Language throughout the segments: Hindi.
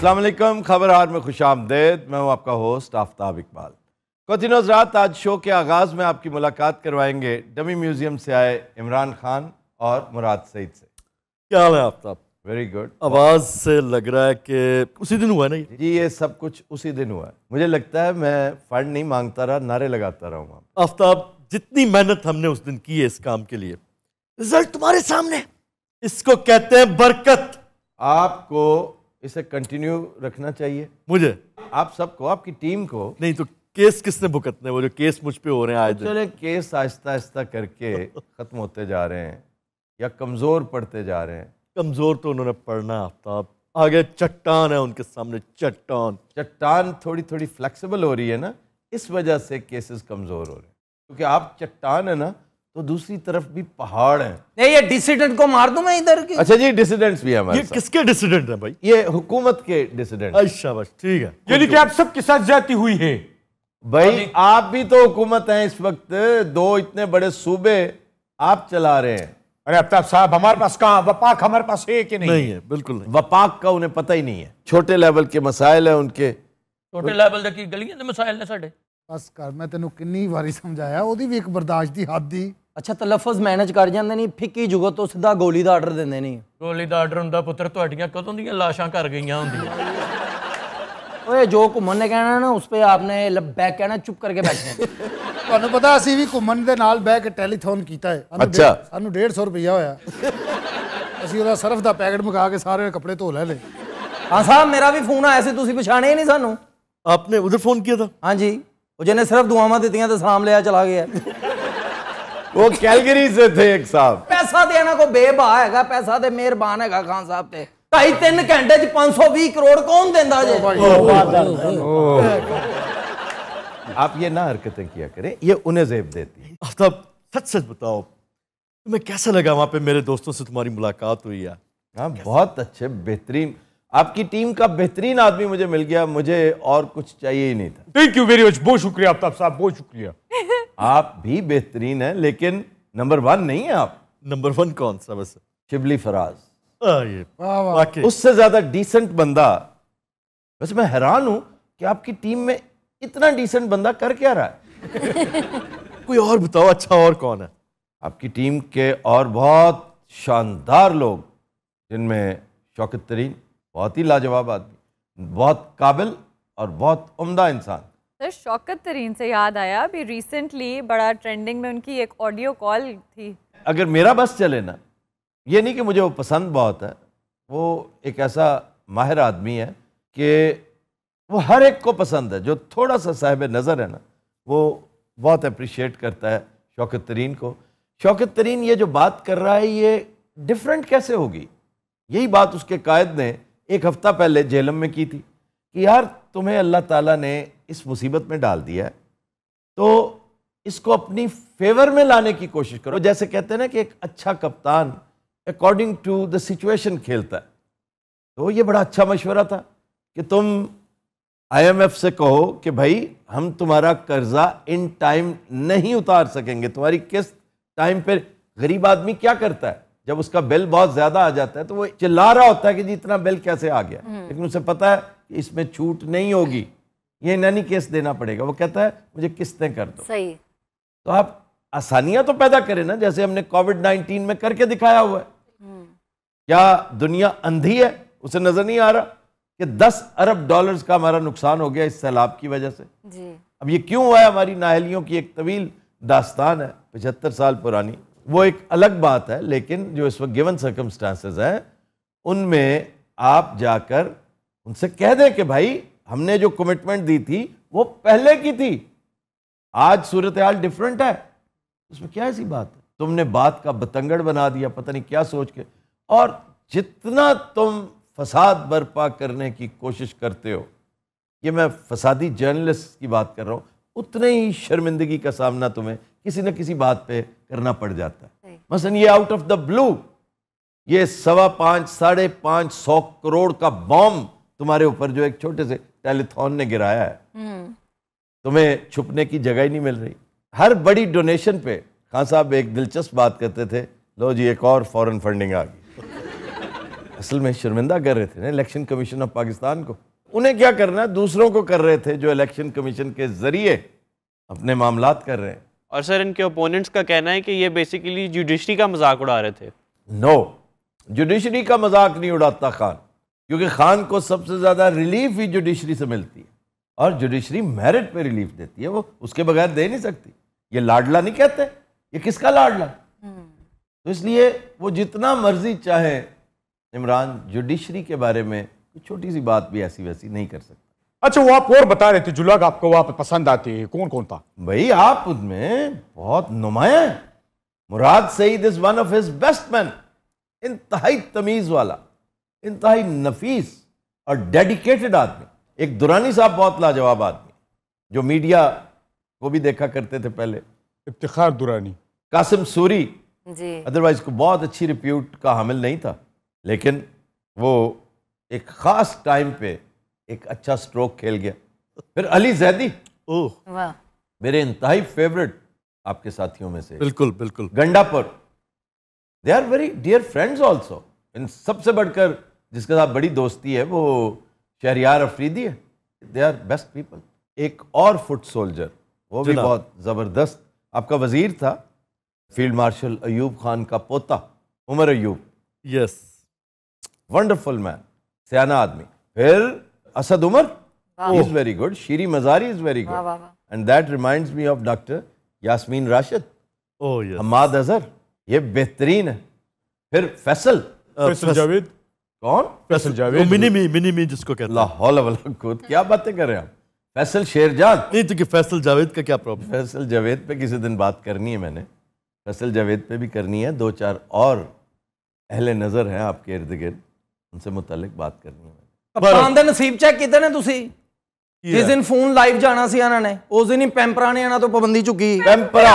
अस्सलाम वालेकुम, खबरहार में खुशामदीद। मैं हूं आपका होस्ट आफ्ताब इकबाल। कुछ हजरात, आज शो के आगाज़ में आपकी मुलाकात करवाएंगे डमी म्यूजियम से आए इमरान खान और मुराद सईद से। क्या हाल है आफ्ताब? Very good. आवाज़ से लग रहा है कि उसी दिन हुआ नहीं जी, ये सब कुछ उसी दिन हुआ है। मुझे लगता है मैं फंड नहीं मांगता रहा, नारे लगाता रहूँगा। आफ्ताब, जितनी मेहनत हमने उस दिन की है इस काम के लिए, रिजल्ट तुम्हारे सामने। इसको कहते हैं बरकत। आपको इसे कंटिन्यू रखना चाहिए, मुझे, आप सबको, आपकी टीम को। नहीं तो केस किसने भुगतने, वो जो केस मुझ पे हो रहे हैं आज। चले, केस आहिस्ता आहिस्ता करके खत्म होते जा रहे हैं या कमज़ोर पड़ते जा रहे हैं। कमज़ोर तो उन्होंने पढ़ना आफ्ताब, आगे चट्टान है उनके सामने, चट्टान। चट्टान थोड़ी थोड़ी फ्लेक्सिबल हो रही है ना, इस वजह से केसेस कमज़ोर हो रहे हैं। क्योंकि आप चट्टान है ना, तो दूसरी तरफ भी पहाड़ है। नहीं, ये डिसिडेंट को मार दूं मैं इधर की। अच्छा जी, डिसिडेंट्स भी हमारे। ये किसके डिसिडेंट हैं भाई? ये हुकूमत के डिसिडेंट। अच्छा बस, ठीक है। यानी कि आप सबके साथ जाती हुई है भाई, आप भी तो हुकूमत हैं इस वक्त। दो इतने बड़े सूबे आप चला रहे हैं। अरे आफ्ताब साहब, हमारे पास कहाँ वपाक, हमारे पास है कि नहीं है? बिल्कुल नहीं। वपाक का उन्हें पता ही नहीं है। छोटे लेवल के मसाइल है उनके, छोटे लेवल की गलियां दे मसाइल ने साडे। बस कर, मैं तेनों कितनी बारी समझाया, ओदी भी एक बर्दाश्त की हद ही। अच्छा, तलफज मैनेज कर जाते नहीं, फिक्की जुगो तो सीधा गोली का आर्डर देंगे। नहीं, गोली का आर्डर होंगे पुत्र, तुहाडियां कदों दी लाशां घर गई होंगे। जो घुमन ने कहना ना, उस पर आपने बैक कहना, चुप करके बैठे। तुहानू पता असीं भी घुमन दे नाल बैक टेलीथोन कीता है। अच्छा, सानू 150 रुपया होया, असीं उहदा सर्फ दा पैकेट मगा के सारे कपड़े धो ले। हाँ साहब, मेरा भी फोन आया सी, तुसीं पछाणे ही नहीं सानू। आपने उधर फोन किया था? हाँ जी, जिन्हें सिर्फ दुआवां दित्तियां तो सलाम लिया चला गया। वो कैलगरी से थे एक साहब। पैसा देना को बेबा है, पैसा दे मेहरबान है खान साहब ते। ढाई तीन घंटे 520 करोड़ कौन देंदा जे? आप ये ना हरकतें किया करें, ये उन्हें जेब देती है। आफ्ताब, सच सच बताओ, तुम्हें कैसा लगा वहाँ पे मेरे दोस्तों से तुम्हारी मुलाकात हुई है? हाँ, बहुत अच्छे, बेहतरीन। आपकी टीम का बेहतरीन आदमी मुझे मिल गया, मुझे और कुछ चाहिए ही नहीं था। थैंक यू वेरी मच, बहुत शुक्रिया आफ्ताब साहब, बहुत शुक्रिया। आप भी बेहतरीन हैं, लेकिन नंबर 1 नहीं है आप। नंबर 1 कौन सा? बस शिबली फराज। ये उससे ज्यादा डिसेंट बंदा, वैसे मैं हैरान हूं कि आपकी टीम में इतना डिसेंट बंदा कर क्या रहा है। कोई और बताओ। अच्छा, और कौन है आपकी टीम के? और बहुत शानदार लोग, जिनमें शौकत तरीन, बहुत ही लाजवाब आदमी, बहुत काबिल और बहुत उम्दा इंसान। सर, शौकत तरीन से याद आया, अभी रिसेंटली बड़ा ट्रेंडिंग में उनकी एक ऑडियो कॉल थी। अगर मेरा बस चले ना, ये नहीं कि मुझे वो पसंद बहुत है, वो एक ऐसा माहिर आदमी है कि वो हर एक को पसंद है जो थोड़ा सा साहिब नज़र है ना, वो बहुत अप्रिशिएट करता है शौकत तरीन को। शौकत तरीन ये जो बात कर रहा है, ये डिफरेंट कैसे होगी? यही बात उसके कायद ने 1 हफ्ता पहले जेलम में की थी कि यार, तुम्हें अल्लाह ताला ने इस मुसीबत में डाल दिया है, तो इसको अपनी फेवर में लाने की कोशिश करो। जैसे कहते हैं ना कि एक अच्छा कप्तान अकॉर्डिंग टू द सिचुएशन खेलता है, तो ये बड़ा अच्छा मशवरा था कि तुम IMF से कहो कि भाई, हम तुम्हारा कर्जा इन टाइम नहीं उतार सकेंगे, तुम्हारी किस्त टाइम पर। गरीब आदमी क्या करता है, जब उसका बिल बहुत ज्यादा आ जाता है तो वो चिल्ला रहा होता है कि जी इतना बिल कैसे आ गया, लेकिन उसे पता है कि इसमें छूट नहीं होगी, ये नानी केस देना पड़ेगा। वो कहता है मुझे किस्तें कर दो। सही। तो आप आसानियां तो पैदा करें ना, जैसे हमने कोविड-19 में करके दिखाया हुआ है। क्या दुनिया अंधी है? उसे नजर नहीं आ रहा कि $10 अरब का हमारा नुकसान हो गया इस सैलाब की वजह से जी। अब ये क्यों हुआ है? हमारी नाहलियों की एक तवील दास्तान है, 75 साल पुरानी, वो एक अलग बात है। लेकिन जो इस वक्त गिवन सर्कमस्टांसेस हैं, उनमें आप जाकर उनसे कह दें कि भाई, हमने जो कमिटमेंट दी थी वो पहले की थी, आज सूरत हाल डिफरेंट है, उसमें क्या ऐसी बात है? तुमने बात का बतंगड़ बना दिया, पता नहीं क्या सोच के। और जितना तुम फसाद बर्पा करने की कोशिश करते हो, ये मैं फसादी जर्नलिस्ट की बात कर रहा हूँ, उतने ही शर्मिंदगी का सामना तुम्हें किसी न किसी बात पे करना पड़ जाता है। मसलन ये आउट ऑफ द ब्लू ये 525-550 करोड़ का बॉम्ब तुम्हारे ऊपर जो एक छोटे से टेलीथॉन ने गिराया है, तुम्हें छुपने की जगह ही नहीं मिल रही। हर बड़ी डोनेशन पे खान साहब एक दिलचस्प बात करते थे, लो जी एक और फॉरेन फंडिंग आ गई। असल में शर्मिंदा कर रहे थे ना इलेक्शन कमीशन ऑफ पाकिस्तान को। उन्हें क्या करना, दूसरों को कर रहे थे जो इलेक्शन कमीशन के ज़रिए अपने मामलात कर रहे हैं। और सर इनके ओपोनेंट्स का कहना है कि ये बेसिकली जुडिशरी का मजाक उड़ा रहे थे। नो, जुडिशरी का मजाक नहीं उड़ाता खान, क्योंकि खान को सबसे ज़्यादा रिलीफ ही जुडिशरी से मिलती है और जुडिशरी मेरिट पे रिलीफ देती है, वो उसके बगैर दे नहीं सकती। ये लाडला नहीं कहते, ये किसका लाडला। तो इसलिए वो जितना मर्जी चाहे इमरान जुडिशरी के बारे में छोटी सी बात भी ऐसी वैसी नहीं कर सकता। अच्छा, वो आप और बता रहे थे जुलग आपको वहाँ पर पसंद आती है, कौन कौन था? भाई आप उसमें बहुत नुमाया है। Murad Saeed is one of his best man, इंतहाई तमीज़ वाला, इंतहाई नफीस और डेडिकेटेड आदमी। एक दुरानी साहब बहुत लाजवाब आदमी जो मीडिया को भी देखा करते थे पहले, इफ्तिखार दुरानी। कासिम सूरी जी, अदरवाइज को बहुत अच्छी रिप्यूट का हामिल नहीं था, लेकिन वो एक ख़ास टाइम पे एक अच्छा स्ट्रोक खेल गया। फिर अली जैदी, ओह वाह, मेरे इंतहाई फेवरेट आपके साथियों में से, बिल्कुल बिल्कुल। Gandapur, they are very dear friends also. इन सबसे बढ़कर जिसके साथ बड़ी दोस्ती है वो शहरियार अफरीदी है। They are best people. एक और फुट सोल्जर, वो भी बहुत ज़बरदस्त आपका वजीर था, फील्ड मार्शल अयूब खान का पोता, Umar Ayub. Yes, wonderful man, सयाना आदमी। फिर Asad Umar is very good, Sheri Mazari is very good, and that reminds me of doctor Yasmin Rashid. Oh yes, Hammad Azhar, ये बेहतरीन है। फिर फैसल जावेद, कौन फैसल जावेद? मिनी मी जिसको कहते हैं। ला हौल वला कुव्वत, क्या बातें कर रहे हैं आप। फैसल शेरजाद, नहीं तो कि फैसल जावेद का क्या प्रॉब्लम? फैसल जावेद पे किसी दिन बात करनी है, मैंने फैसल जावेद पे भी करनी है। दो चार और अहले नज़र हैं आपके इर्द गिर्द, उनसे मुतल्लिक बात करनी है। कप्तान दा नसीब चेक कीते ने तुसी, जिस दिन फोन लाइव जाना सी इन्हां ने, उस दिन ही पैंपरा ने इन्हां तो पाबंदी चुकी। पैंपरा,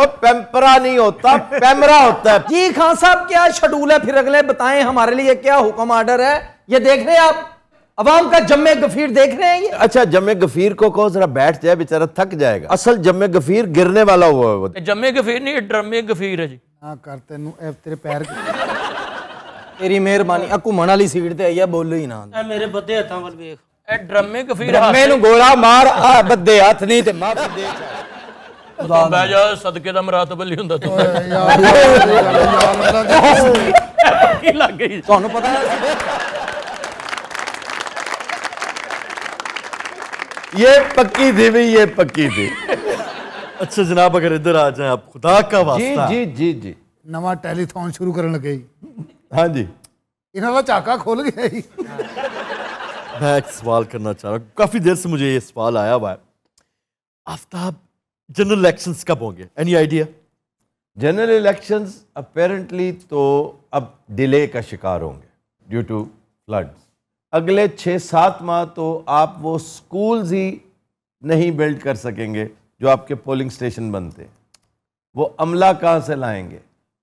और पैंपरा नहीं होता, पैमरा होता है। जी खान साहब, क्या शेड्यूल है फिर अगले, बताएं हमारे लिए, क्या हुक्म आर्डर है? ये देख रहे हैं आप, अवाम का जम्मे गफीर देख रहे हैं ये। अच्छा, जम्मे गफीर को कहो जरा बैठ जाए, बेचारा थक जाएगा। असल जम्मे गफीर गिरने वाला हुआ है, वो जम्मे गफीर नहीं, ड्रम्मे गफीर है जी। हाँ कर तेन तेरे पैर तेरी मेहरबानी, घूमने वाली सीट ते आई है, बोलो ही ना। मेरे बद्दे हथां वल वेख, ए ड्रम्मे गफीर ड्रम्मे नूं गोला मार, आ बद्दे हथ नहीं ते मार दे। बैठ जा, सदके दा मरातब नहीं हुंदा तू यार, लग गई तुहानू पता है। ये पक्की थी। अच्छा जनाब, अगर इधर आ जाएं आप, खुदा का वास्ता। जी जी जी जी, नवा टेलीथॉन शुरू करन लगे। हाँ जी, इन्होंने चाका खोल गया। मैं एक सवाल करना चाह रहा हूँ, काफ़ी देर से मुझे ये सवाल आया हुआ है। आफ्ताब, जनरल इलेक्शंस कब होंगे, any idea? General elections apparently तो अब डिले का शिकार होंगे ड्यू टू फ्लड्स। अगले 6-7 माह तो आप वो स्कूल्स ही नहीं बिल्ड कर सकेंगे जो आपके पोलिंग स्टेशन बनते हैं। वो अमला कहाँ से लाएंगे,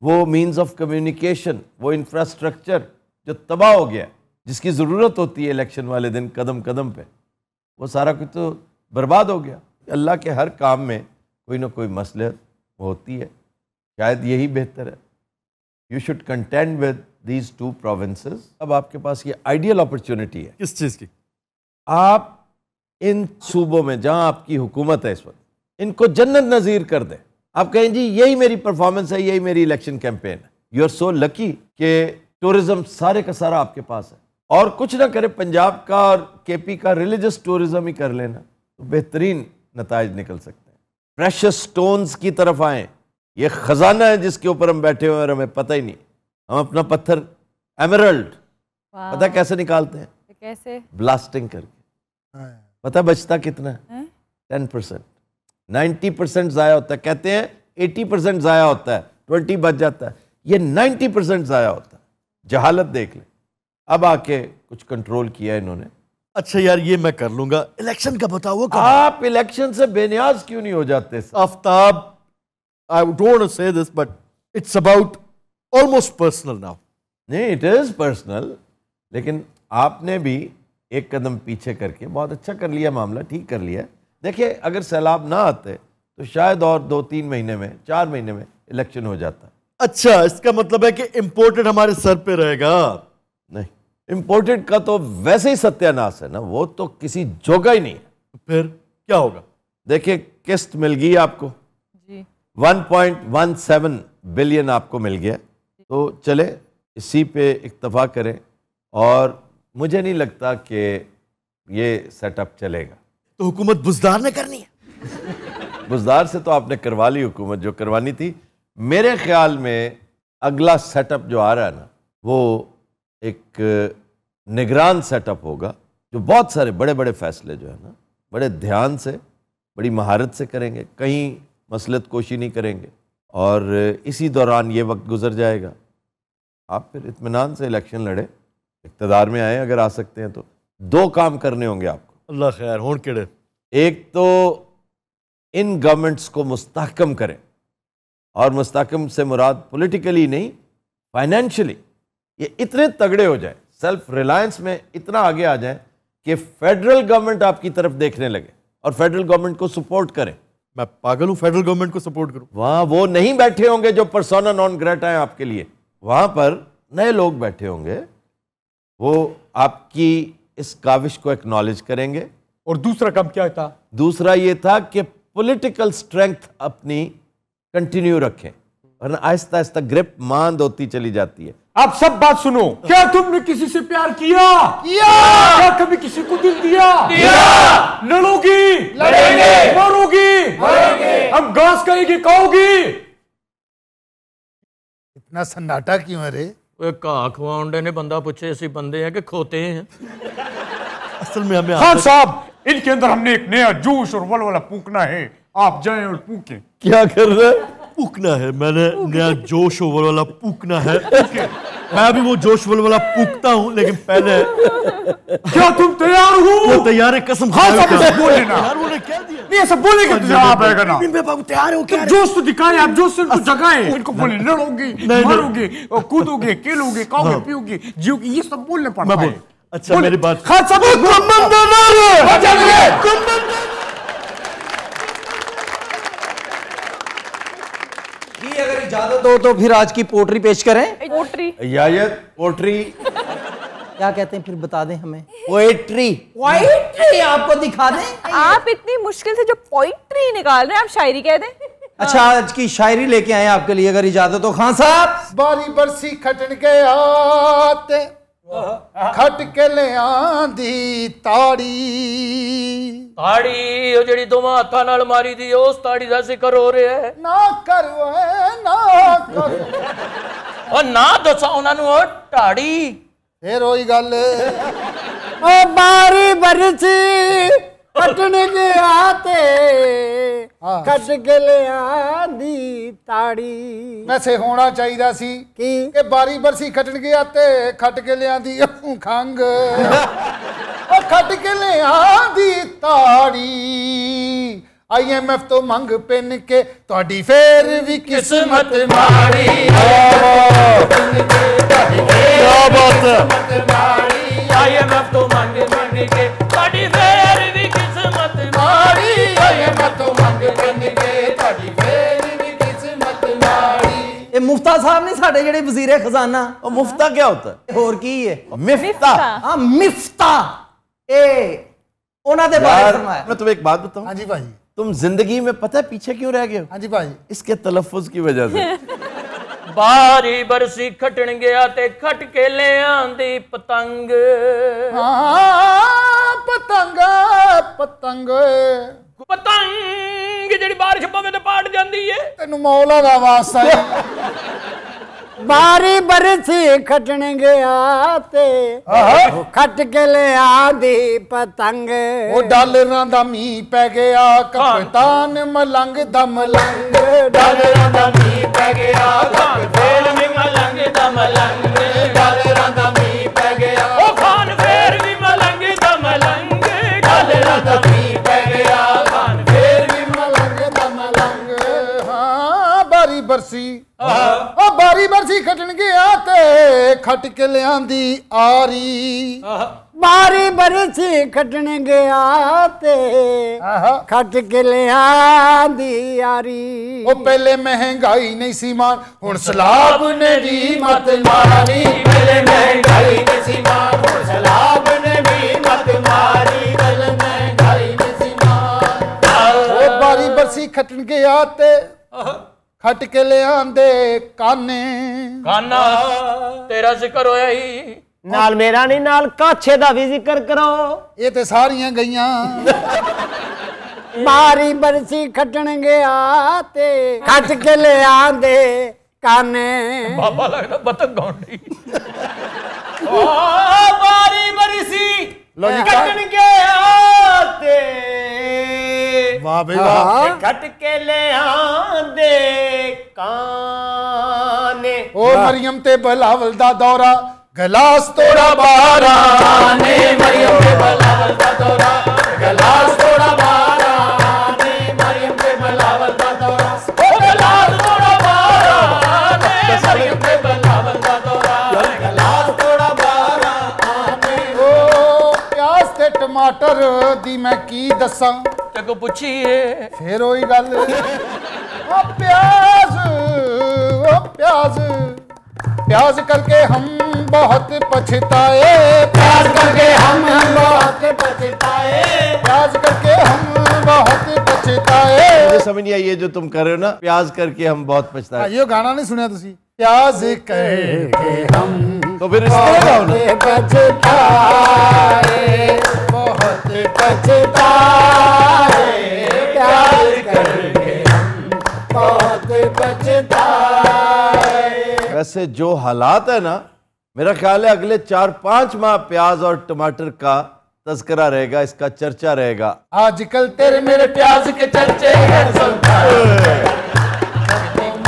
वो मींस ऑफ कम्युनिकेशन, वो इंफ्रास्ट्रक्चर जो तबाह हो गया, जिसकी ज़रूरत होती है इलेक्शन वाले दिन कदम कदम पे, वो सारा कुछ तो बर्बाद हो गया। अल्लाह के हर काम में कोई ना कोई मसलहत होती है, शायद यही बेहतर है। You should content with these two provinces। अब आपके पास ये आइडियल अपॉर्चुनिटी है। किस चीज़ की? आप इन सूबों में जहाँ आपकी हुकूमत है इस वक्त, इनको जन्नत नज़ीर कर दें। आप कहें जी यही मेरी परफॉर्मेंस है, यही मेरी इलेक्शन कैंपेन है। यू आर सो लकी कि टूरिज़म सारे का सारा आपके पास है, और कुछ ना करें पंजाब का और KP का रिलीजियस टूरिज़म ही कर लेना, तो बेहतरीन नताइज निकल सकते हैं। प्रेशियस स्टोन्स की तरफ आएँ, ये ख़जाना है जिसके ऊपर हम बैठे हुए हैं और हमें पता ही नहीं। हम अपना पत्थर एमरल्ड पता कैसे निकालते हैं? कैसे? ब्लास्टिंग करके। पता बचता कितना है? 10%। 90% ज़ाया होता है, कहते हैं 80% ज़ाया होता है, 20 बच जाता है, ये 90% ज़ाया होता है। जहालत देख लें। अब आके कुछ कंट्रोल किया इन्होंने। अच्छा यार, ये मैं कर लूँगा, इलेक्शन का बताओ। आप इलेक्शन से बेनियाज क्यों नहीं हो जाते Aftab? I don't say this but it's about almost personal now. नहीं, इट इज़ पर्सनल, लेकिन आपने भी एक कदम पीछे करके बहुत अच्छा कर लिया, मामला ठीक कर लिया। देखिए, अगर सैलाब ना आते तो शायद और 2-3 महीने में, 4 महीने में इलेक्शन हो जाता। अच्छा, इसका मतलब है कि इंपोर्टेड हमारे सर पे रहेगा। नहीं, इंपोर्टेड का तो वैसे ही सत्यानाश है ना, वो तो किसी जोगा ही नहीं है। फिर क्या होगा? देखिए, किस्त मिल गई आपको जी, 1.17 बिलियन आपको मिल गया, तो चले इसी पे इक्तफा करें। और मुझे नहीं लगता कि ये सेटअप चलेगा। तो हुकूमत बुजदार ने करनी है। बुजदार से तो आपने करवा ली हुकूमत जो करवानी थी। मेरे ख्याल में अगला सेटअप जो आ रहा है ना, वो एक निगरान सेटअप होगा, जो बहुत सारे बड़े बड़े फैसले जो है ना, बड़े ध्यान से, बड़ी महारत से करेंगे, कहीं मसलत कोशी नहीं करेंगे। और इसी दौरान ये वक्त गुजर जाएगा, आप फिर इत्मीनान से इलेक्शन लड़े, इक़्तिदार में आए अगर आ सकते हैं। तो दो काम करने होंगे आपको, अल्लाह खैर होन केड़े। एक तो इन गवर्नमेंट्स को मुस्तहकम करें, और मुस्तहकम से मुराद पॉलिटिकली नहीं, फाइनेंशियली। ये इतने तगड़े हो जाए, सेल्फ रिलायंस में इतना आगे आ जाए कि फेडरल गवर्नमेंट आपकी तरफ देखने लगे और फेडरल गवर्नमेंट को सपोर्ट करें। मैं पागल हूँ फेडरल गवर्नमेंट को सपोर्ट करूँ? वहाँ वो नहीं बैठे होंगे जो पर्सोना नॉन ग्रेटा है आपके लिए, वहाँ पर नए लोग बैठे होंगे, वो आपकी इस काविश को एक्नॉलेज करेंगे। और दूसरा काम क्या था? दूसरा ये था कि पॉलिटिकल स्ट्रेंथ अपनी कंटिन्यू रखें, वरना आहिस्ता आहिस्ता ग्रिप मांद होती चली जाती है। आप सब बात सुनो, क्या तुमने किसी से प्यार किया? क्या कभी किसी को दिल दिया? लड़ोगी, लड़ेंगे, मरोगी, मरेंगे, हम घास करेंगे, कहोगी। इतना सन्नाटा क्यों? अरे काखवाउंडे ने बंदा पूछे, ऐसे बंदे हैं कि खोते हैं। असल में हमें खान साहब, इनके अंदर हमने एक नया जोश और वलवला फूकना है, आप जाएं और पूकें। क्या कर रहे हैं? पूकना है, मैंने नया जोश वाला पूकना है। मैं भी वो जोश वाला पूकता हूँ, लेकिन पहले क्या तुम तैयार हो? तैयार है, कसम खा लेना, जोश तो दिखाए आप, जोश से जगाए, इनको बोले लड़ोगे, मारोगे, कूदोगे, खेलोगे, खाओगे, पियोगे, जियोगे, ये सब बोलने पड़ता है। अच्छा मेरी बात अगर इजाजत हो तो फिर आज की पोट्री पेश करें। पोट्री? पोट्री क्या कहते हैं फिर बता दें हमें? पोएट्री। पोएट्री आपको दिखा दें। आप इतनी मुश्किल से जो पोएट्री निकाल रहे हैं, आप शायरी कह दें। अच्छा, आज की शायरी लेके आए आपके लिए अगर इजाजत हो खान साहब। बारी बरसी खटन के आते, खट के ले आंधी ताड़ी, ताड़ी ओ जड़ी दोवां हाथां नाल मारी दी, उस ताड़ी दा जिक्र हो रहा है। ना करो है, ना करो, और ना दसा उन्हां नूं ओ ताड़ी, फिर ओही गल। ओ बारी बरसी खटन के आते, खट के ले आंधी ताड़ी। वैसे होना चाहिदा सी कि बारी बरसी खटन के आते, खट के ले आंधी खंग, और खट के ले आंधी ताड़ी। IMF तो मंग पेन के तुहाडी फेर भी किस्मत माड़ी। क्या बात है। IMF तो मंग पेन के तुहाडी फेर भी किस्मत माड़ी, IMF तो मंग पेन के तुहाडी फेर भी किस्मत माड़ी। ये मुफ्ता साहब ने साडे जेड़े वजीर खजाना। और मुफ्ता क्या होता है? होर की है मिफ्ता। हां मिफ्ता ए उन्हां दे बारे फरमाया। मैं तुम्हें एक बात बताऊं? हां जी भाई। तुम जिंदगी में पता है पीछे क्यों रह गए हो? हाँ जी भाई। इसके तलफ़ुज़ की वजह से। बारी बरसी खटन गया ते खट के ले आंदी पतंग, हाँ पतंग पतंग पतंग जेड़ी बारिश पवे ते पाट जांदी है। तेनू मौला दा वास्ता है। बारी बरसी खटन गया ते खट के ले आंदी पतंग, ओ डालरां दा मी पै गया कप्तान मलंग दा मलंग, डालरां दा मी पै गया कप्तान मलंग दा मलंग, डालरां दा मी पै गया ओ खान फेर भी मलंग दा मलंग, डालरां दा मी पै गया खान फेर भी मलंग दा मलंग। हां बारी बरसी, ओ बारी फारसी खटनगे आते खट के लियांदी आरी बारी बरसी खटनगे आते खट के लियांदी आरी। ओ पहले महंगाई नहीं सी मान हुण सलाब ने भी मत मारी, पहले महंगाई नहीं सी मान हुण सलाब ने भी मत मारी, पहले महंगाई नहीं सी मान। ओ बारी बरसी खटनगे आते खट के ले आंदे काने काना तेरा जिक्र होया ही नाल मेरा नहीं नाल काछे दा भी जिक्र करो ये ते सारियां गईयां। मारी बरसी खटणगे आते खट के ले आंदे काने बाबा लगदा बतक गौंडी। ओ मारी बरसी खटणगे आते खट के ले आंदे काने। ओ मरियम ते बलावल दा दौरा गलास तोड़ा बारा ने, मरियम ते बलावल दा दौरा गलास तोड़ा बारा ने, मरियम ते बलावल दा दौरा गलास तोड़ा बारा ने, मरियम ते बलावल दा दौरा गलास तोड़ा बारा ने। ओ प्याज ते टमाटर दी मैं की दस्सां को पूछिए फिर वही गल। ओ प्याज प्याज करके हम बहुत पछताए, प्याज करके हम बहुत पछताए, प्याज करके हम बहुत पछताए। मुझे समझ नहीं आई ये जो तुम कर रहे हो ना, प्याज करके हम बहुत पछताए ये गाना नहीं सुना तुसी? प्याज करके हम तो फिर बहुत पछताए, प्यार करके हम बहुत पछताए। वैसे जो हालात है ना, मेरा ख्याल है अगले 4-5 माह प्याज और टमाटर का तस्करा रहेगा, इसका चर्चा रहेगा। आजकल तेरे मेरे प्याज के चर्चे हैं, सबको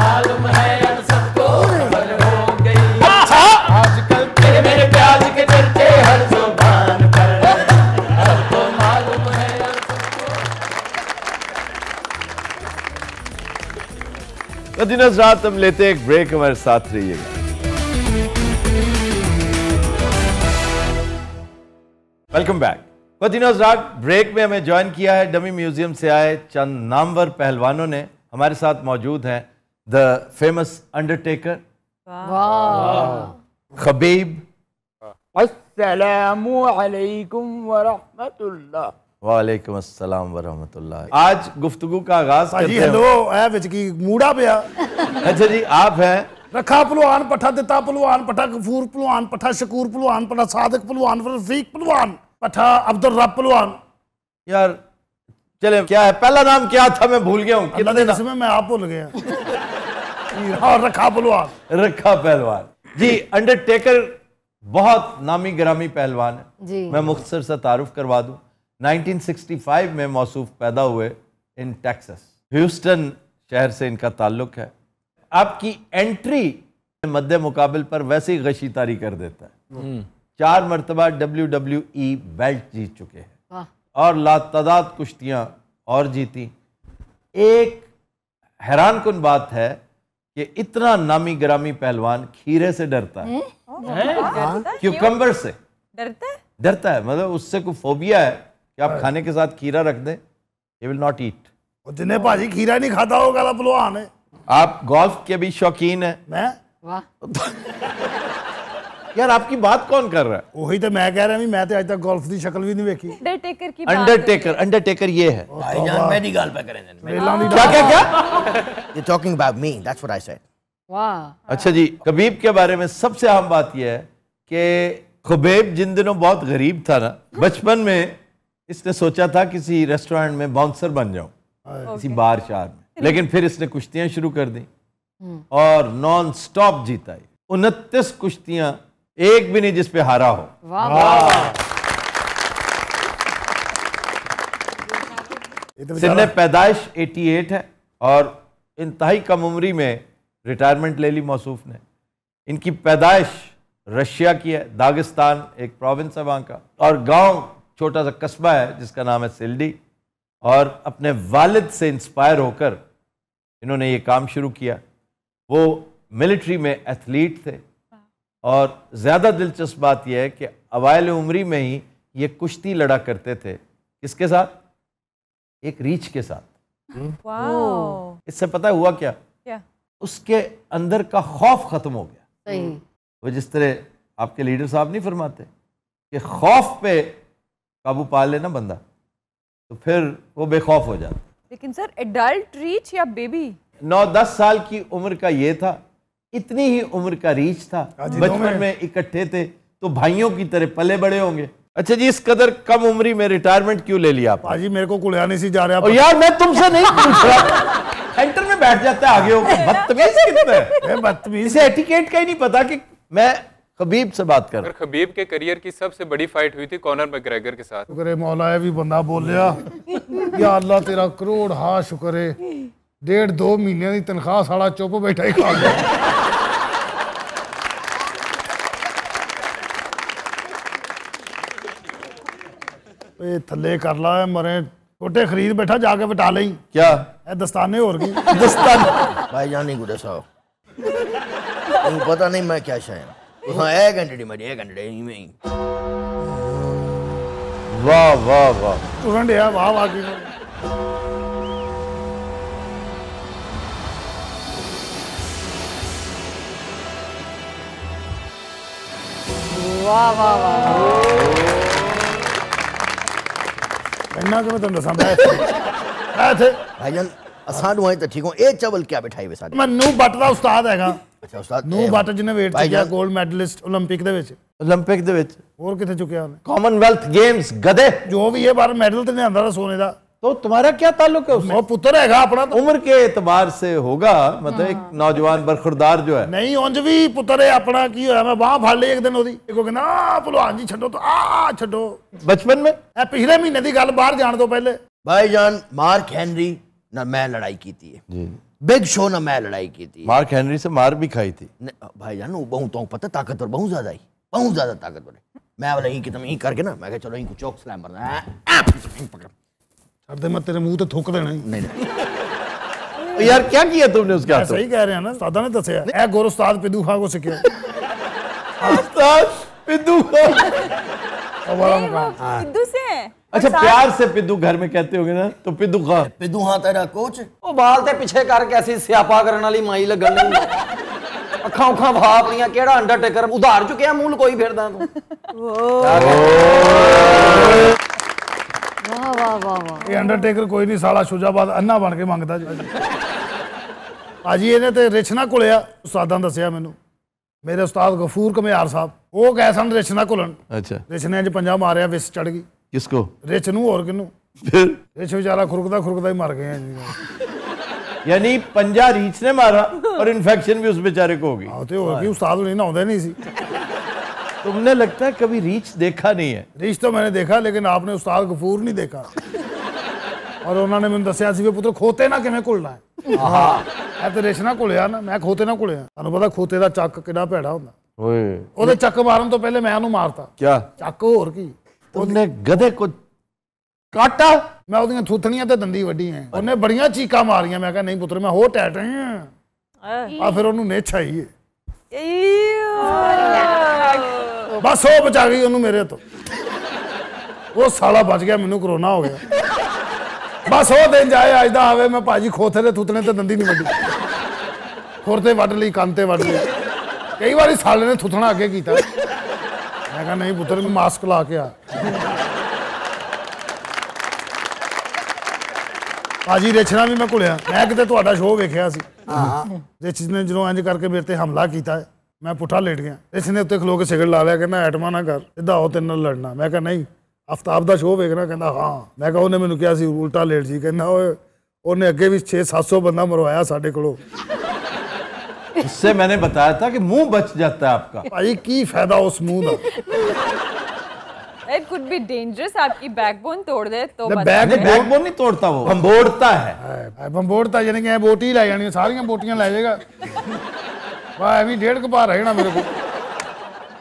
मालूम है सबको खबर हो गई। आजकल तेरे मेरे प्याज के चर्चे हर रात। हम लेते एक ब्रेक, हमारे साथ रहिएगा। Welcome back. रात ब्रेक में हमें ज्वाइन किया है डमी म्यूजियम से आए चंद नामवर पहलवानों ने। हमारे साथ मौजूद हैं द फेमस अंडरटेकर, खबीब, अस्सलामु अलैकुम व रहमतुल्लाह। वालेकुम अस्सलाम व रहमतुल्लाह। आज गुफ्तगू का आगाज करते हैं। हेलो ऐ विच की मूड़ा पिया। अच्छा जी, आप हैं रखा पहलवान, पठा दिता पहलवान, पठा गफूर पहलवान, पठा शकूर पहलवान, पठा सादिक पहलवान, रफीक पहलवान, पठा अब्दुल रब पहलवान। यार चले, क्या है पहला नाम? क्या था मैं भूल गया हूँ, कितने मैं आप भूल गया। रखा पहलवान, रखा पहलवान जी। अंडरटेकर बहुत नामी गिरामी पहलवान है। मैं मुख्तसर से तारुफ करवा दूँ, 1965 में मौसूफ पैदा हुए इन टेक्सास, ह्यूस्टन शहर से इनका ताल्लुक है। आपकी एंट्री मध्य मुकाबल पर वैसे ही गशीतारी कर देता है। 4 मरतबा WWE बेल्ट जीत चुके हैं और लातदाद कुश्तियाँ और जीती। एक हैरान कुन बात है कि इतना नामी गिरामी पहलवान खीरे से डरता है, क्यूकम्बर से डरता है। मतलब उससे कोई फोबिया है कि आप खाने के साथ खीरा रख दें, ये विल नॉट ईट। जिन्हें भाजी खीरा नहीं खाता होगा ना पहलवान है। आप गोल्फ के भी शौकीन है। मैं यार आपकी बात कौन कर रहा है? वही तो मैं कह रहा हूँ, मैं तो आज तक गोल्फ की शक्ल भी नहीं देखी। अंडरटेकर की अंडरटेकर अंडरटेकर ये है। क्या क्या क्या you talking about me, that's what I said. वाह। अच्छा जी, खबीब के बारे में सबसे अहम बात यह है कि खबीब जिन दिनों बहुत गरीब था ना, बचपन में इसने सोचा था किसी रेस्टोरेंट में बाउंसर बन जाऊं, किसी बार शार में। लेकिन फिर इसने कुश्तियां शुरू कर दी और नॉन स्टॉप जीता। 29 कुश्तियां, एक भी नहीं जिसपे हारा हो। सिन्ने पैदाइश 88 है और इंतहाई कम उम्री में रिटायरमेंट ले ली मौसूफ ने। इनकी पैदाइश रशिया की है, दागिस्तान एक प्रोविंस है वहाँ का, और गांव छोटा सा कस्बा है जिसका नाम है सिल्डी। और अपने वालिद से इंस्पायर होकर इन्होंने ये काम शुरू किया। वो मिलिट्री में एथलीट थे और ज़्यादा दिलचस्प बात यह है कि अवायल उम्री में ही ये कुश्ती लड़ा करते थे। किसके साथ? एक रीछ के साथ। इससे पता हुआ क्या? उसके अंदर का खौफ ख़त्म हो गया। सही। वो जिस तरह आपके लीडर साहब नहीं फरमाते कि खौफ पे काबू पा लेना बंदा, तो फिर वो बेखौफ हो जाता। लेकिन सर एडल्ट रीछ या बेबी? 9-10 साल की उम्र का ये था, इतनी ही उम्र का रीछ था। बचपन में इकट्ठे थे तो भाइयों की तरह पले बड़े होंगे। अच्छा जी, इस कदर कम उम्री में रिटायरमेंट क्यों ले लिया आप? हाजी मेरे को कुड़ियाने से जा रहे हैं। और यार मैं तुमसे नहीं पूछ रहा, सेंटर में बैठ जाता है आगे होकर। बदतमीज कितना है, बदतमीज। इसे एटिकेट का ही नहीं पता कि मैं खबीब से बात कर रहा हूं। खबीब के करियर की सबसे बड़ी फाइट हुई थी कॉनर मैकग्रेगर के साथ। शुक्र है मौला है भी बंदा बोलिया या अल्लाह तेरा करोड़। हाँ शुक्र है, 1.5-2 महीने की तनख्वाह साड़ा चुप बैठा ही खा गया। थले कर ला मरे छोटे खरीद बैठा जाके बटा ले क्या दस्ताने और गई दस्ताने। भाई जान नहीं गुरे साहब, पता नहीं मैं क्या शायद एक घंटे मरी एक घंटे में ही। वाह वाह वाह तुरंत है, वाह वाह। वाह वाह वाह ना के तो दसा बैठे भाईजान आसान हुआ तो ठीक हो। ए चावल क्या बिठाई वे साथ मन्नू बट दा उस्ताद हैगा। अच्छा उस्ताद नू बट जिने वेट किया गोल्ड मेडलिस्ट ओलंपिक दे विच। ओलंपिक दे विच और किथे चुकया उन्हें? कॉमनवेल्थ गेम्स गधे जो भी ये बार मेडल ते लेंदा सोने दा। तो तुम्हारा क्या ताल्लुक है उससे? वो पुत्र हैगा अपना, उम्र के एतबार से होगा। मतलब एक नौजवान बरखुरदार जो है नहीं उंज भी पुत्र है अपना। की होया मैं बाह फाड़ ले एक दिन ओदी को कहना भलवान जी छड्डो तो आ छड्डो। बचपन में पिछले महीने दी गल बाहर जान तो पहले भाईजान मार्क हेनरी ना मैं लड़ाई कीती है जी। बिग शो ना मैं लड़ाई कीती। मार्क हेनरी से मार भी खाई थी भाईजान। वो बहुत तो पता ताकतवर बहुत ज्यादा ही, बहुत ज्यादा ताकतवर है। मैं वाला ही कितम ही करके ना मैं कह चलो ही को चौक स्लैम मारना है पकड़ छड़ दे मैं तेरे मुंह ते थूक देना। नहीं यार क्या किया तुमने उसके हाथ? सही कह रहे हैं ना उस्ताद ने दसया ए गोर उस्ताद पिदू खां को सिखया। उस्ताद पिदू खां पिदू से? अच्छा प्यार से पिदू घर में कहते होगे ना तो पिदू खां। पिदू हां तेरा कोच ओ बाल ते पीछे कर के ऐसी स्यापा करने वाली माई लगन अखां उखां भाप लिया केड़ा अंडरटेकर उधार चुके मूल कोई फिरदा तू। ओ वाह वाह वाह वाह ये अंडरटेकर कोई नहीं साला शुजाबाद अन्ना बन के मंगता जी। भाजी इन्हें तो रिछना घुलिया उस्तादां दसिया मैनू मेरे उस्ताद गफूर कमियार साहब वो कह सन रिछना घुलन। अच्छा रिछने च पंजा मारिया विस चढ़ गई। किसको? रिछ नू। और किनू? रिछ बेचारा खुरकदा खुरकदा ही मर गया जी। यानी पंजा रीछ ने मारा और इन्फेक्शन भी उस बेचारे को हो गई। हाँ तो हो गई उस्ताद नहीं ना आंदे नहीं सी। तुमने लगता है कभी रीछ देखा नहीं है। रीछ तो मैंने देखा लेकिन आपने उस्ताद गफूर नहीं देखा। और उन्होंने मैंने दसिया सी वे पुत्र खोते ना किवें घुलना है। हां तो रेशना घुलिया ना मैं खोते ना घुलिया। तुहानूं पता खोते दा चक कितना भैड़ा हुंदा। ओए ओदे चक मारन तो पहले मैं उहनूं मारता। क्या चक होर की तुमने गधे को काटा? मैं ओदियां थूथणियां ते दंदी वड्डियां उन्हें बड़ियां चीका मारियां। मैं कहा नहीं पुत्र मैं हो टैट आ फिर ओनू नेछा ही बस हो बचा गई उन्होंने मेरे तो वो साला बच गया मैनू कोरोना हो गया। बस हो दिन जाए अज दा आवे मैं भाजी खोते दे थूतने ते दंदी नहीं वड्डी खोरते वड ली कानते वड ली कई बार साले ने थूथना अगे कीता। मैं कहा नहीं पुत्र मैं मास्क ला के आ। भाजी रेछना भी मैं घुलिया। मैं किते तुहाडा शो वेखिया सी रिछ ने जो इंज करके मेरे ते हमला किया है मैं पुठा लेट गया। इसने उत्ते खलो के सिगरेट ला लिया कहना ऐटमा ना कर सीधा आओ तेरे नाल लड़ना। मैं कहा नहीं आफ्ताब दा शो वेखना कहना हाँ। मैं कहा उन्हें मैनू क्या सी उल्टा लेट जी कहना उन्हें अगे भी 600-700 बंदा मरवाया साढ़े को। इससे मैंने बताया था कि मुंह बच जाता है आपका। भाई की फायदा उस मुंह का। It could be dangerous आपकी बैकबोन तोड़ दे तो बैकबोन नहीं तोड़ता वो बंबोड़ता है। बंबोड़ता यानी कि बोटी ला जानी सारी बोटियां ला जाएगा। वाह अभी 1.5 कपार है ना मेरे को।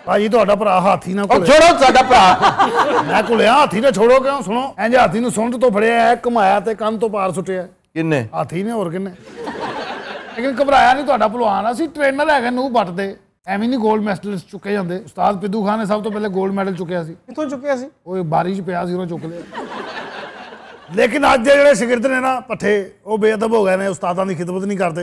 भाजी तुहाडा भरा हाथी ना कोले छोड़ो साडा भरा मैं कोले हाथी ने छोड़ो क्यों सुनो इंज हाथी नु सुंड तो फड़या है घुमाया ते कान तो पार सुटिया किन्ने हाथी ने और किन्ने लेकिन घबराया नहीं तुहाडा भलवान असी ट्रेनर है नूं बटदे ਐਵੇਂ ਨਹੀਂ ਗੋਲਡ ਮੈਡਲ ਚੁੱਕੇ ਜਾਂਦੇ ਉਸਤਾਦ ਪਿੱਧੂ ਖਾਨ ਨੇ ਸਭ ਤੋਂ ਪਹਿਲੇ ਗੋਲਡ ਮੈਡਲ ਚੁੱਕਿਆ ਸੀ ਕਿੱਥੋਂ ਚੁੱਕਿਆ ਸੀ ਉਹ ਬਾਰੀ 'ਚ ਪਿਆ ਸੀ ਉਹਨਾਂ ਚੁੱਕ ਲਿਆ ਲੇਕਿਨ ਅੱਜ ਦੇ ਜਿਹੜੇ ਸ਼ਾਗਿਰਦ ਨੇ ਨਾ ਪੱਠੇ ਉਹ ਬੇਅਦਬ ਹੋ ਗਏ ਨੇ ਉਸਤਾਦਾਂ ਦੀ ਖਿਦਮਤ ਨਹੀਂ ਕਰਦੇ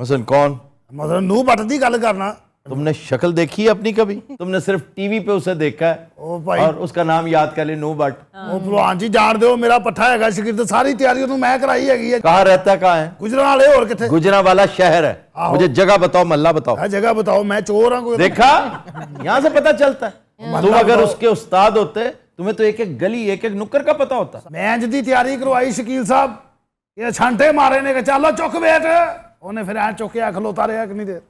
ਮਸਲਨ ਕੌਣ ਮਸਲਨ ਨੂੰ ਬੱਟ ਦੀ ਗੱਲ ਕਰਨਾ तुमने शक्ल देखी है अपनी कभी तुमने सिर्फ टीवी पे उसे देखा है ओ भाई। और उसका नाम याद कर ले नो बट ओ भलवान जी जान दो मेरा पट्ठा है शिगिर्द सारी तैयारी तो मैं कराई हैगी है कहाँ रहता है कहाँ है गुजरांवाले और किथे गुजरांवाला शहर है मुझे जगह बताओ मोहल्ला बताओ जगह बताओ मैं चोर हूँ देखा यहाँ से पता चलता है तुम अगर उसके उस्ताद होते तुम्हें तो एक एक गली एक एक नुक्कड़ का पता होता मैं जिंदी तैयारी करवाई शकील साहब ये छांटे मारे ने चलो चुक बैठ उन्हें फिर ऐ चुके खलोता रहा कि नहीं देर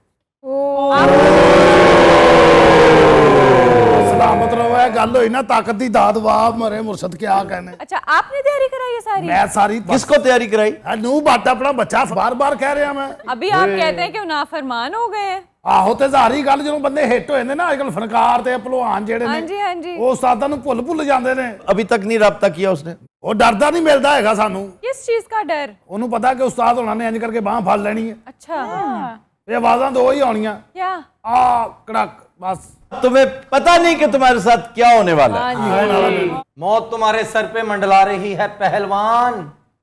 सलामत रहो है गल हुई ना ताकत दी दाद वाह मरे मुर्शद क्या कहने अच्छा आपने तैयारी कराई है सारी मैं सारी किसको तैयारी कराई नू बात अपना बच्चा बार बार कह रहा मैं अभी आप कहते हैं कि नाफरमान हो गए आहो तो जारी गल जो बंदे हिट होए ना आजकल फनकार ते भलवान जेड़े ने हां जी हां जी वो उस्तादां नू भुल भुल जांदे ने अभी तक नहीं राबता किया उसने वो डरदा नहीं मिलदा हैगा सानू किस चीज का डर ओनू पता कि उस्ताद होना ने इंज करके बांह फाड़ लेनी है अच्छा आवाज़ां दो ही आनियां क्या आ कड़क बस तुम्हें पता नहीं कि तुम्हारे साथ क्या होने वाला है मौत तुम्हारे सर पे मंडला रही है पहलवान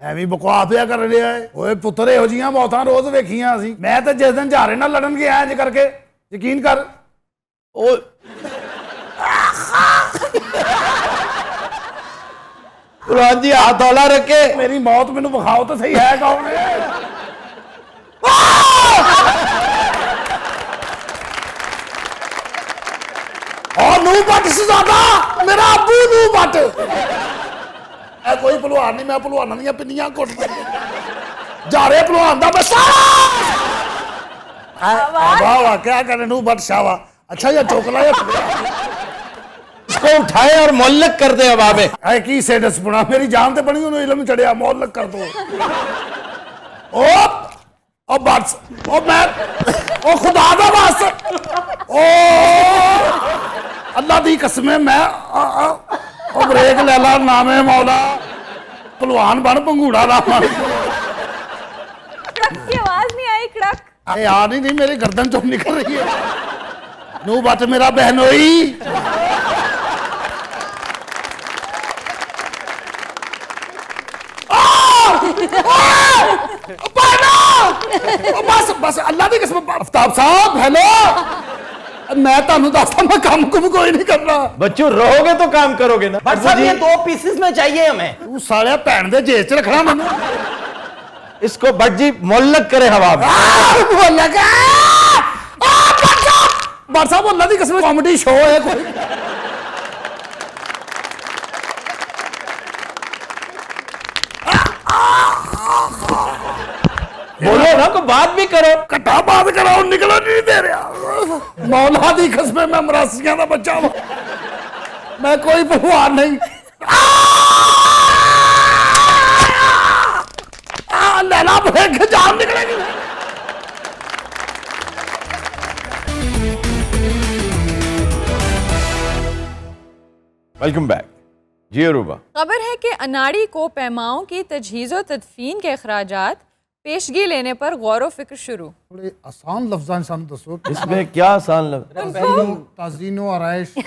ਐਵੇਂ ਬਕਵਾਸ ਪਿਆ ਕਰ ਰਿਹਾ ਹੈ ਓਏ ਪੁੱਤਰ ਇਹੋ ਜੀਆਂ ਮੌਤਾਂ ਰੋਜ਼ ਵੇਖੀਆਂ ਅਸੀਂ ਮੈਂ ਤਾਂ ਜਿਸ ਦਿਨ ਝਾਰੇ ਨਾਲ ਲੜਨ ਗਿਆ ਇੰਜ ਕਰਕੇ ਯਕੀਨ ਕਰ ਓ ਕੁਰਾਨ ਜੀ ਹੱਥ ਹੌਲਾ ਰੱਖੇ ਮੇਰੀ ਮੌਤ ਮੈਨੂੰ ਵਿਖਾਓ ਤਾਂ ਸਹੀ ਹੈ ਕੌਣ और नू बट से ज्यादा मेरा अबू नू बट ए कोई भलवान नहीं मैं भलवानां दीयां पिंडियां कुटदा जारे भलवान दा बस वाह वाह क्या करने नू बट शावा अच्छा ये चोकला ये इसको उठाए और मोल्लक कर दे हवा में ए की सेडस बना मेरी जान ते बनी उनु इलम चढ़या मोल्लक कर दो ओ ओ बट ओ मैं ओ खुदा दा बस ओ अल्लाह दी कसमें मैं ब्रेक ले ला नामे मौला भलवान बन पंगूड़ा ला की आवाज नहीं आई कड़क ए आ नहीं मेरी गर्दन चों निकल रही है नो बट मेरा बहनोई बस बस अल्लाह दी कसम आफ्ताब साहब हेलो मैं तानू दसदा मैं काम कुम कोई नहीं करना बच्चों रहोगे तो काम करोगे ना बट सर ये दो पीसेस में चाहिए हमें तू साला भैन दे जेब च रखना मैनू इसको बट जी मोल्लक करे हवा में मोल्लक ओ बट साहब अल्लाह दी कसम कॉमेडी शो है कोई बोलो ना को बात भी करो कटा बात कराओ निकलो नहीं दे रहा मौला दी कसम मैं मरासियां दा बच्चा मैं कोई भलवान नहीं लैला ब्रेक जान निकलेगी वेलकम बैक जी अरूबा खबर है कि अनाड़ी को पैमाओं की तजहीज़ और तदफीन के अखराजात पेशगी लेने पर गौर व फिक्र शुरू थोड़े आसान लफ्जान सानू दसो इसमें क्या आसान लफ्ज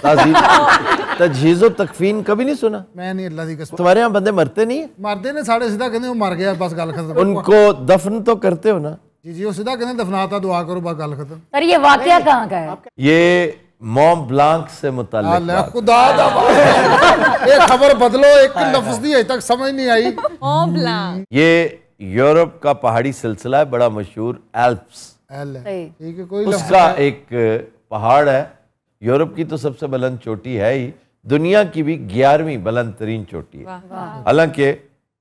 तजहीज़ और तकफीन कभी नहीं सुना मैं नहीं अल्लाह दी कसम तुम्हारे यहाँ बंदे मरते नहीं है मरते ने साढ़े सीधा कहते मर गया बस गल खत्म उनको दफन तो करते हो ना जी जी वो सीधा कहते दफनाता दुआ करो बस गल खत्म पर ये वाकया कहाँ का है ये मॉन्ट ब्लांक से मुताल्लिक खुदा दा ये खबर बदलो एक लफ्ज दी अभी तक समझ नहीं आई मॉन्ट ब्लांक ये यूरोप का पहाड़ी सिलसिला है बड़ा मशहूर एल्प्स ठीक है कोई उसका एक पहाड़ है यूरोप की तो सबसे बुलंद चोटी है ही दुनिया की भी 11वीं बुलंद तरीन चोटी है हालांकि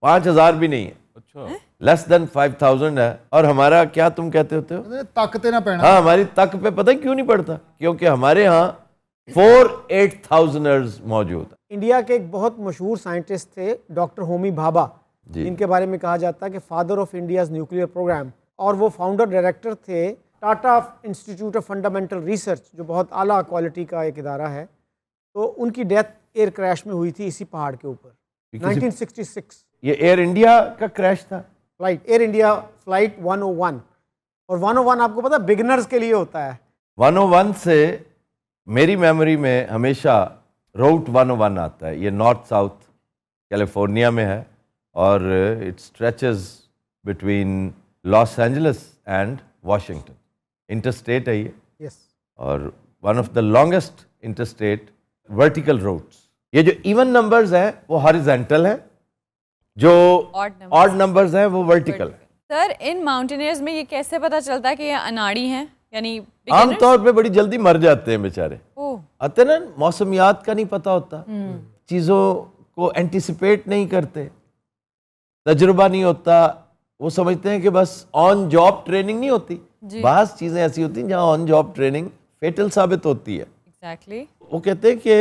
5000 भी नहीं है अच्छा लेस देन 5000 है और हमारा क्या तुम कहते होते हो ताकते ना पड़ना हाँ हमारी तक पे पता क्यों नहीं पड़ता क्योंकि हमारे यहाँ 4 8000ers मौजूद है इंडिया के एक बहुत मशहूर साइंटिस्ट थे डॉक्टर होमी भाभा जिनके बारे में कहा जाता है कि father of India's nuclear programme और वो फाउंडर डायरेक्टर थे Tata institute of fundamental research जो बहुत आला क्वालिटी का एक इदारा है तो उनकी डेथ एयर क्रैश में हुई थी इसी पहाड़ के ऊपर 1966 ये एयर इंडिया का क्रैश था फ्लाइट एयर इंडिया फ्लाइट 101 और 101 आपको पता है बिगिनर्स के लिए होता है। 101 से मेरी मेमोरी में हमेशा रूट 101 आता है। ये नॉर्थ साउथ कैलिफोर्निया में है और it stretches between Los Angeles and Washington. Interstate है ये yes. और one of the longest interstate vertical routes. ये जो इवन नंबर्स हैं वो हॉरिजॉन्टल हैं, जो ऑड नंबर्स हैं वो वर्टिकल है। सर इन माउंटेनियर्स में ये कैसे पता चलता है कि ये अनाड़ी हैं? यानी आमतौर पे बड़ी जल्दी मर जाते हैं बेचारे। आते ना, मौसमियात का नहीं पता होता, चीज़ों को एंटिसिपेट नहीं करते, तजुर्बा नहीं होता। वो समझते हैं कि बस ऑन जॉब ट्रेनिंग नहीं होती। बस चीज़ें ऐसी होती हैं जहाँ ऑन जॉब ट्रेनिंग फेटल साबित होती है। एग्जैक्टली वो कहते हैं कि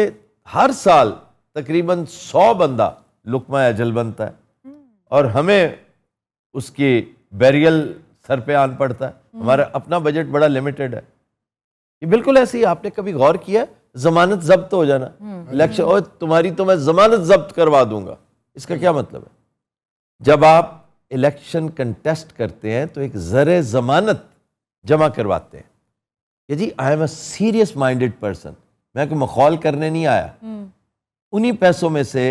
हर साल तकरीबन 100 बंदा लुकमा अजल बनता है और हमें उसकी बैरियल सर पे आन पड़ता है। हमारा अपना बजट बड़ा लिमिटेड है। ये बिल्कुल ऐसे ही, आपने कभी गौर किया जमानत जब्त हो जाना, इलेक्शन और तुम्हारी तो मैं जमानत जब्त करवा दूंगा, इसका क्या मतलब है? जब आप इलेक्शन कंटेस्ट करते हैं तो एक ज़र जमानत जमा करवाते हैं कि जी I am a serious minded person, मैं कोई मखौल करने नहीं आया। उन्हीं पैसों में से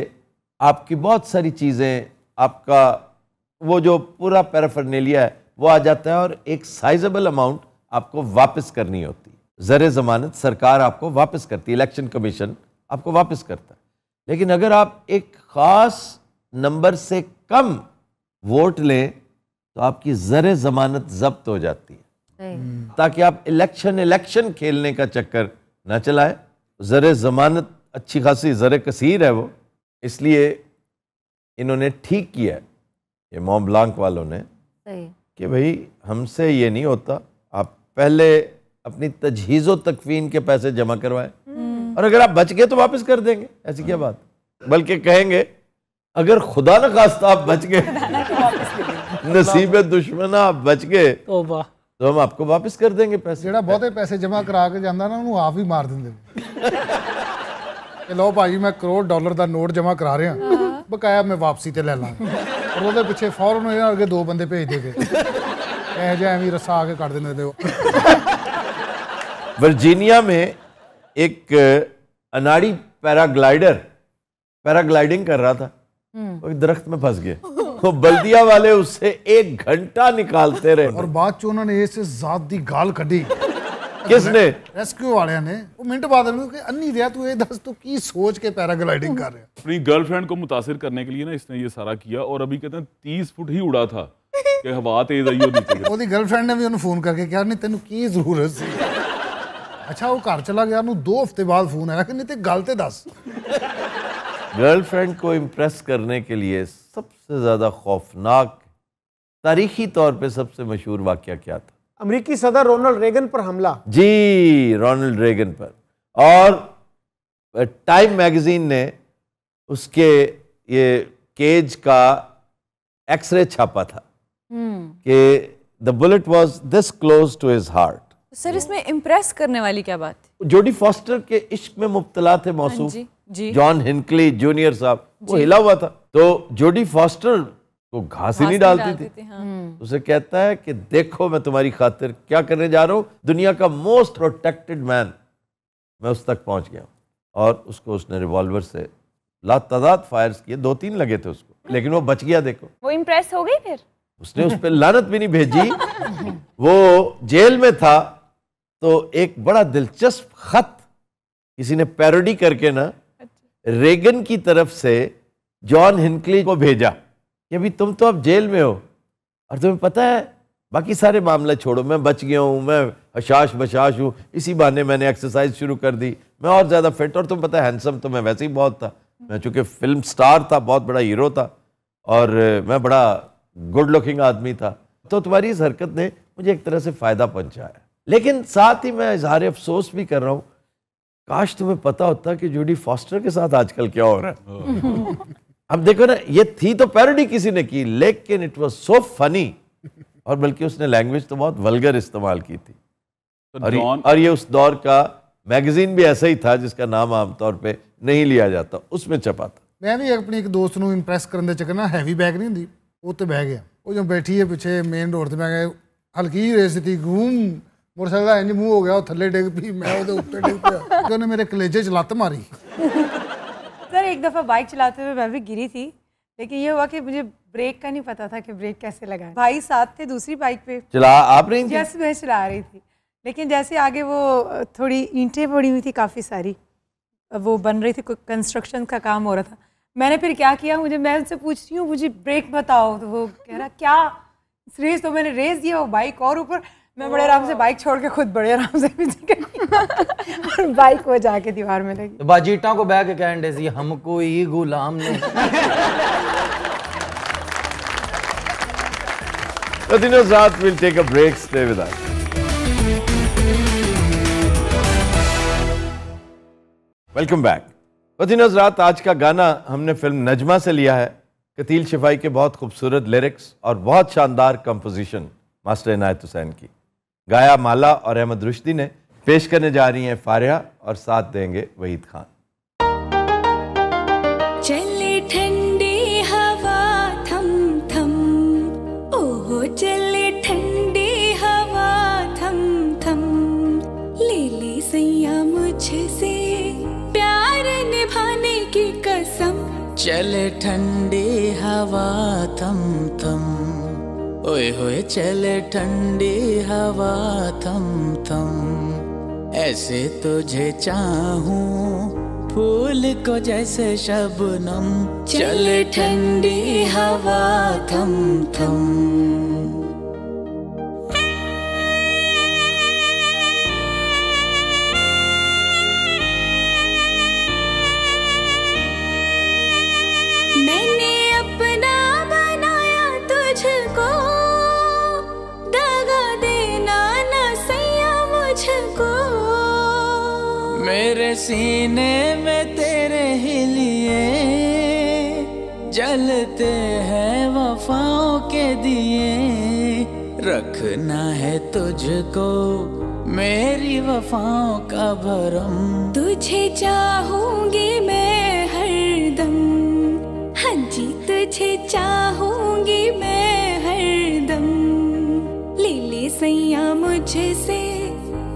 आपकी बहुत सारी चीज़ें, आपका वो जो पूरा पैराफर्नेलिया है वो आ जाता है और एक साइजेबल अमाउंट आपको वापस करनी होती है। ज़र ज़मानत सरकार आपको वापस करती है, इलेक्शन कमीशन आपको वापस करता है। लेकिन अगर आप एक ख़ास नंबर से कम वोट लें तो आपकी ज़र ज़मानत जब्त हो जाती है, ताकि आप इलेक्शन खेलने का चक्कर ना चलाएं। ज़र ज़मानत अच्छी खासी ज़र कसीर है वो, इसलिए इन्होंने ठीक किया है ये मॉन्ट ब्लांक वालों ने कि भाई हमसे ये नहीं होता, आप पहले अपनी तजहीज़ और तकवीन के पैसे जमा करवाएं और अगर आप बच गए तो वापस कर देंगे, ऐसी क्या बात। बल्कि कहेंगे अगर खुदा न खास्ता आप बच गए, नसीब दुश्मन आप बच गए तो हम आपको वापस कर देंगे पैसे। जो बहुते पैसे जमा करा के जाता ना उन्होंने आप ही मार देंगे। लो भाजी मैं $1 करोड़ का नोट जमा करा रहा, बकाया मैं वापसी ते ले लांगा। और उसके पीछे फौरन अगे 2 बंदे भेज दे गए, एवं रस्सा आके काट देते। वर्जीनिया में एक अनाड़ी पैराग्लाइडिंग कर रहा था, वो दरख्त में फंस गया। तो बल्दिया वाले उससे 1 घंटा निकालते रहे और बाद चो उन्होंने इस जात की गाल कढ़ी। किसने? रेस्क्यू वाले ने। वो मिनट बाद अन्नी दिया, तू ये दस तो की सोच के पैराग्लाइडिंग कर रहे हैं। अपनी गर्लफ्रेंड को मुतासिर करने के लिए ना इसने ये सारा किया और अभी कहते हैं 30 फुट ही उड़ा था कि हवा तेज आई होती। ओदी गर्लफ्रेंड ने भी उन्हें फोन करके कहा नहीं तेनू की जरूरत सी। अच्छा वो घर चला गया, 2 हफ्ते बाद फोन आया कि नहीं ते गल ते दस। गर्लफ्रेंड को इम्प्रेस करने के लिए सबसे ज्यादा खौफनाक तारीखी तौर पर सबसे मशहूर वाकया क्या था? अमेरिकी सदर रोनाल्ड रेगन पर हमला। जी, रोनाल्ड रेगन पर। और टाइम मैगजीन ने उसके ये केज का एक्सरे छापा था कि the bullet was this close to his heart. Sir इसमें इम्प्रेस करने वाली क्या बात? जोडी फॉस्टर के इश्क में मुब्तला थे मौसूफ जॉन हिंकली जूनियर साहब, वो हिला हुआ था तो जोडी फॉस्टर तो घास ही नहीं डालती थी। हाँ। उसे कहता है कि देखो मैं तुम्हारी खातिर क्या करने जा रहा हूँ, दुनिया का मोस्ट प्रोटेक्टेड मैन मैं उस तक पहुँच गया। और उसको उसने रिवॉल्वर से लातादाद फायर्स किए, 2-3 लगे थे उसको, लेकिन वो बच गया। देखो वो इम्प्रेस हो गई, फिर उसने उस पर लानत भी नहीं भेजी। वो जेल में था तो एक बड़ा दिलचस्प खत किसी ने पैरोडी करके ना रेगन की तरफ से जॉन हिंकली को भेजा कि अभी तुम तो अब जेल में हो और तुम्हें पता है बाकी सारे मामले छोड़ो, मैं बच गया हूँ, मैं हशाश बशाश हूँ, इसी बहाने मैंने एक्सरसाइज शुरू कर दी, मैं और ज़्यादा फिट, और तुम पता है हैंडसम तो मैं वैसे ही बहुत था, मैं चूँकि फिल्म स्टार था, बहुत बड़ा हीरो था और मैं बड़ा गुड लुकिंग आदमी था, तो तुम्हारी इस हरकत ने मुझे एक तरह से फ़ायदा पहुँचाया। लेकिन साथ ही मैं इजहार अफसोस भी कर रहा हूँ, काश तुम्हें पता होता कि जूडी फॉस्टर के साथ आजकल क्या हो रहा है। अब देखो ना, ये थी तो पैरोडी किसी ने की, लेकिन इट वाज सो फनी, और बल्कि उसने लैंग्वेज तो बहुत वल्गर इस्तेमाल की थी। तो और ये उस दौर का मैगजीन भी ऐसा ही था जिसका नाम आमतौर पे नहीं लिया जाता, उसमें छपा था। मैं भी अपने एक दोस्त को इम्प्रेस करने के चक्कर ना हैवी बैग नहीं दी, वो तो बह गया, वो जो बैठी है पीछे मेन रोड से, मैं हल्की रेस थी घूम मोटरसाइकिल इंज मूंह हो गया थल्ले डिग पी मैं उत्ते डिग पिया उन्होंने मेरे कलेजे च लत मारी। सर एक दफ़ा बाइक चलाते हुए मैं भी गिरी थी लेकिन ये हुआ कि मुझे ब्रेक का नहीं पता था कि ब्रेक कैसे लगाएं। भाई साथ थे दूसरी बाइक पे चला आप रही थी? यस मैं चला रही थी लेकिन जैसे आगे वो थोड़ी ईंटें पड़ी हुई थी काफ़ी सारी वो बन रही थी कंस्ट्रक्शन का काम हो रहा था। मैंने फिर क्या किया मुझे मैं उनसे पूछ रही हूँ मुझे ब्रेक बताओ तो वो कह रहा क्या रेस तो मैंने रेस दिया वो बाइक और ऊपर मैं बड़े आराम से बाइक छोड़ के खुद बड़े आराम से और बाइक को जाके दीवार में लगी। बाजीटा को बह के कहने सी हमको ही गुलाम नहीं। वेलकम बैक वज़ीन हज़रात। आज का गाना हमने फिल्म नजमा से लिया है। खतील शिफाई के बहुत खूबसूरत लिरिक्स और बहुत शानदार कंपोजिशन मास्टर इनायत हुसैन की। गाया माला और अहमद रुश्दी ने। पेश करने जा रही हैं फारिया और साथ देंगे वहीद खान। चले ठंडी हवा थम थम ओहो चले ठंडी हवा थम थम ले ले सैया मुझसे चले ठंडी हवा थम थम ओए होए चले ठंडी हवा थम थम ऐसे तुझे चाहूं फूल को जैसे शबनम चले ठंडी हवा थम थम। मेरे सीने में तेरे ही लिए जलते हैं वफाओं के दिए रखना है तुझको मेरी वफाओं का भरम तुझे चाहूंगी मैं हरदम हाँ जी तुझे चाहूंगी मैं हरदम ले ले सैया मुझसे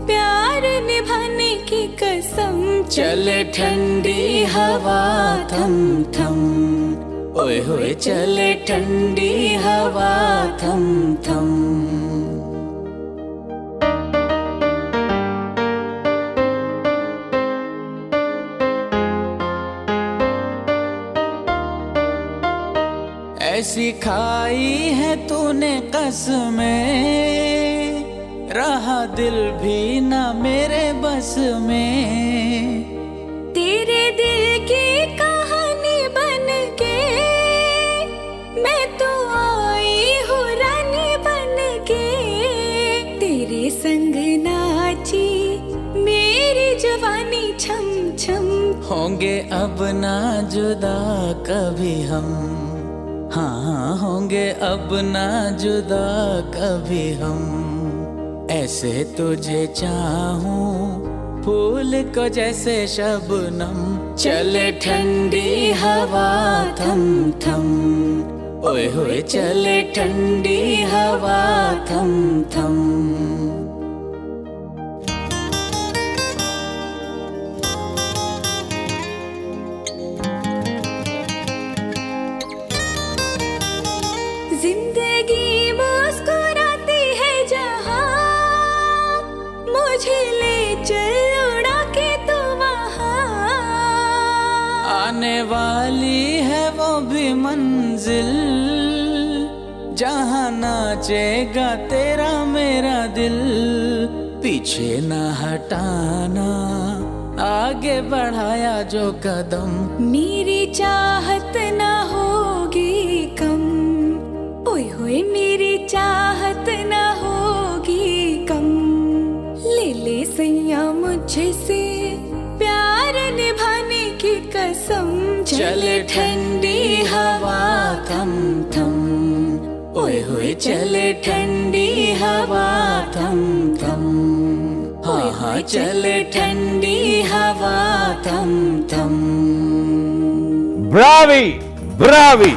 प्यार निभाने की कसम चले ठंडी हवा थम थम ओए होए चले ठंडी हवा थम थम। ऐसी खाई है तूने कसमें रहा दिल भी न मेरे बस में तेरे दिल की कहानी बन के मैं तो आई हूँ रानी बन के तेरे संग नाची मेरी जवानी छम छम होंगे अब ना जुदा कभी हम हाँ होंगे अब ना जुदा कभी हम ऐसे तुझे चाहूं फूल को जैसे शबनम चले ठंडी हवा थम थम ओए होए चले ठंडी हवा थम थम। आने वाली है वो भी मंजिल जहाँ नाचेगा तेरा मेरा दिल पीछे ना हटाना आगे बढ़ाया जो कदम मेरी चाहत ना होगी कम ओए होए मेरी चाहत ना होगी कम ले सैया मुझसे प्यार निभाने की कसम चले ठंडी हवा थम थम ओए होए चले ठंडी हवा थम थम हाँ हाँ चले ठंडी हवा थम थम। ब्रावी ब्रावी